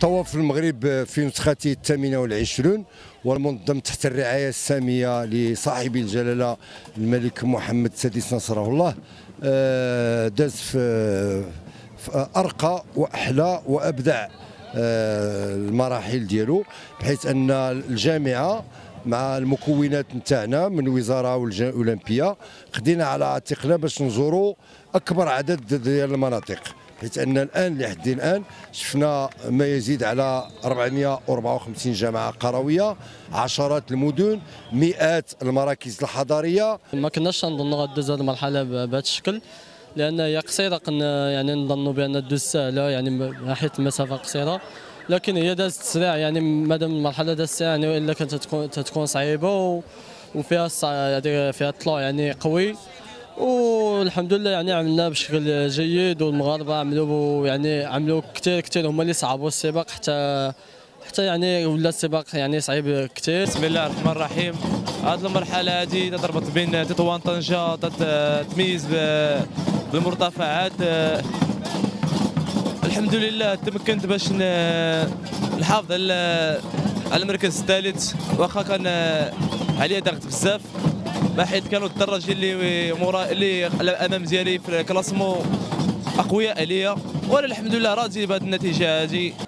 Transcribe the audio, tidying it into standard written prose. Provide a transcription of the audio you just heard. طواف المغرب في نسخته 28 والمنظم تحت الرعاية السامية لصاحب الجلالة الملك محمد السادس نصره الله داز في أرقى وأحلى وأبدع المراحل ديالو، بحيث أن الجامعة مع المكونات نتاعنا من الوزاره الاولمبيه خدينا على عاتقنا باش نزوروا اكبر عدد ديال المناطق، حيت ان الان لحد الان شفنا ما يزيد على 454 جامعه قرويه، عشرات المدن، مئات المراكز الحضاريه. ما كناش نظنوا غدوز هذه المرحله بهذا الشكل لان هي قصيره، كنا يعني نظنوا بان دوز سهله يعني حيت المسافه قصيره، لكن هي دازت سريع يعني مادام المرحله دازت سريع يعني والا كانت تكون صعيبه وفيها فيها الطلوع يعني قوي، والحمد لله يعني عملناه بشكل جيد والمغاربه عملوا كثير هما اللي صعبوا السباق حتى يعني ولا السباق يعني صعيب كثير. بسم الله الرحمن الرحيم. هذه المرحله هذه تربط بين تطوان طنجه تتميز بالمرتفعات، الحمد لله تمكنت باش نحافظ على المركز الثالث، واخا كان عليه ضغط بزاف حيت كانوا الدراجين اللي امام ديالي في الكلاسمون اقوياء عليا، وانا الحمد لله راضي بهذه النتيجه هذه.